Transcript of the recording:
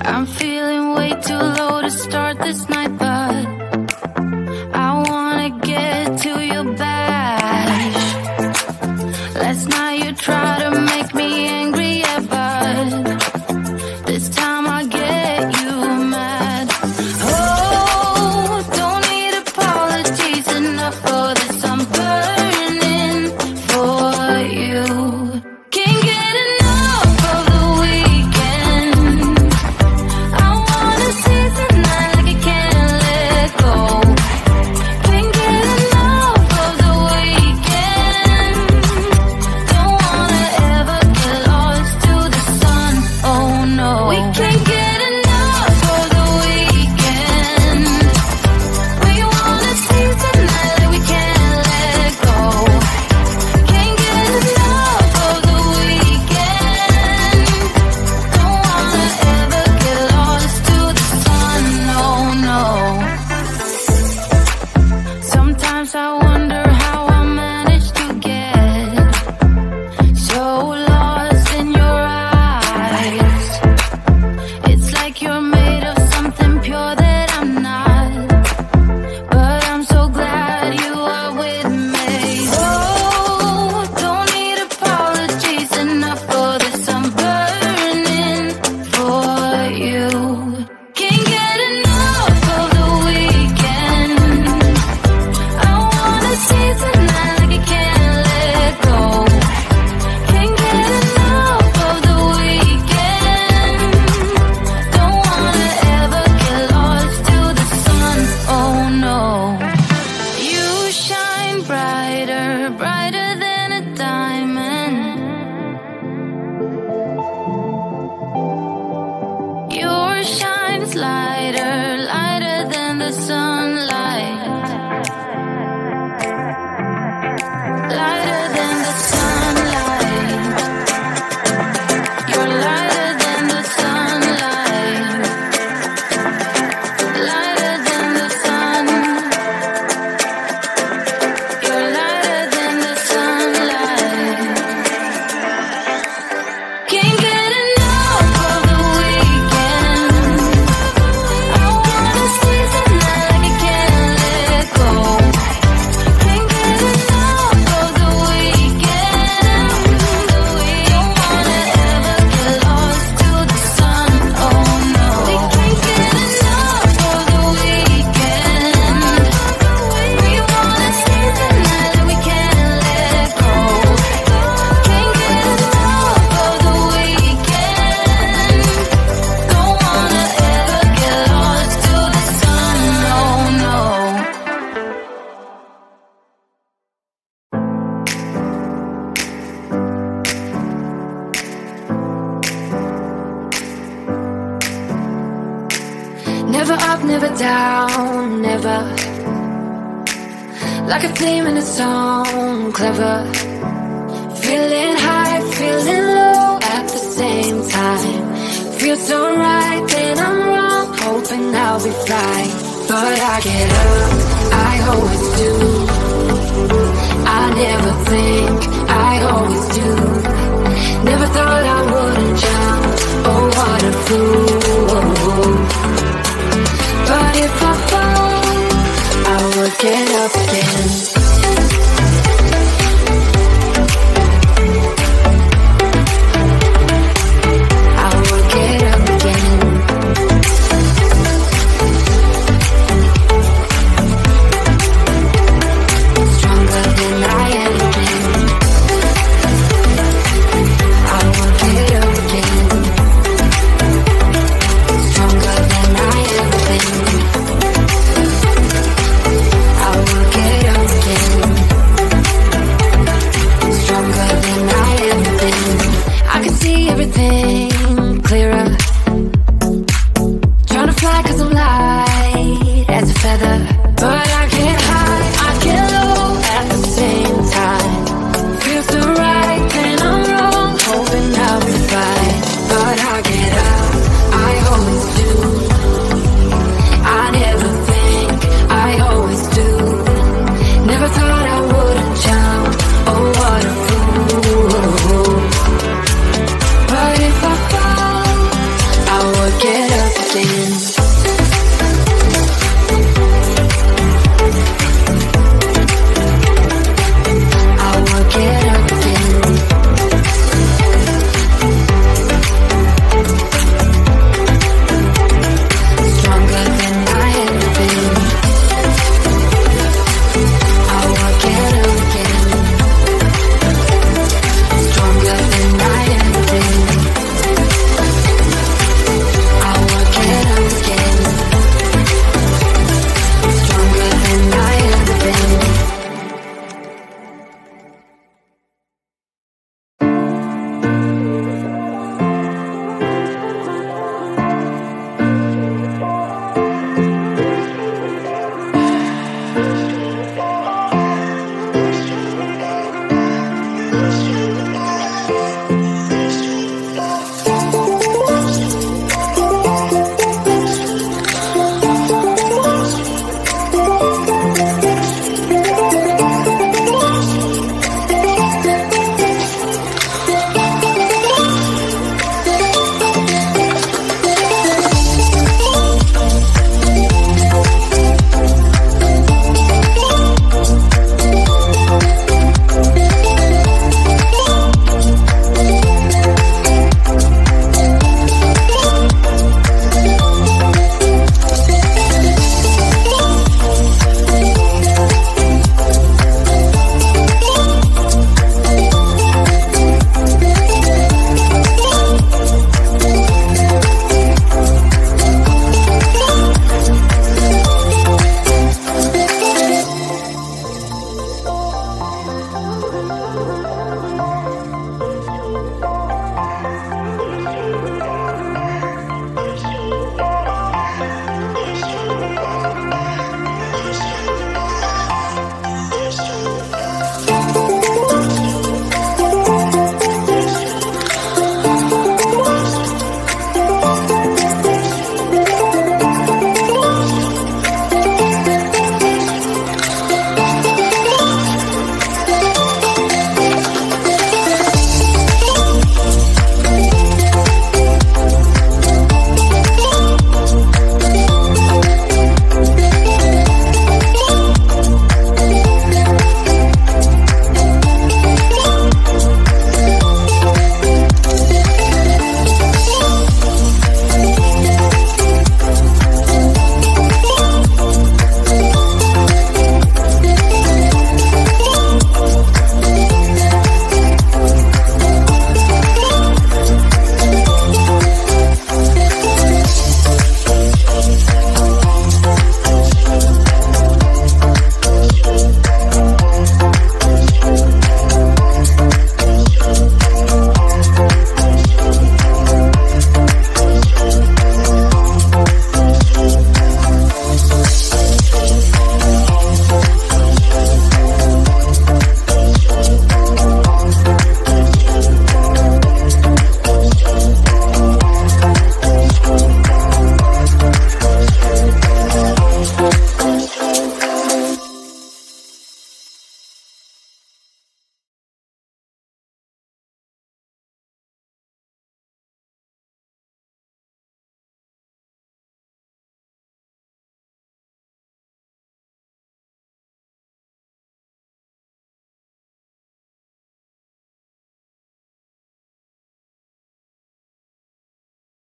I'm feeling way too low to start this night, but I wanna get to your back. Last night you tried to make me angry, yeah, but this time I get you mad. Oh, don't need apologies enough for this. I'm burning for you. Can't get enough. Lighter, lighter than the sunlight, lighter than the sunlight. You're lighter than the sunlight, lighter than the sun. You're lighter than the sunlight. Can't get enough. Never up, never down, never. Like a theme in a song, clever. Feeling high, feeling low at the same time. Feels so right, then I'm wrong, hoping I'll be fine. But I get up, I always do. I never think, I always do. Never thought I wouldn't jump, oh what a fool. But if I fall, I will get up again. I will get up again. Stronger than I am again. I will get up again. Stronger than I am. Never thought I wouldn't jump, oh what a fool.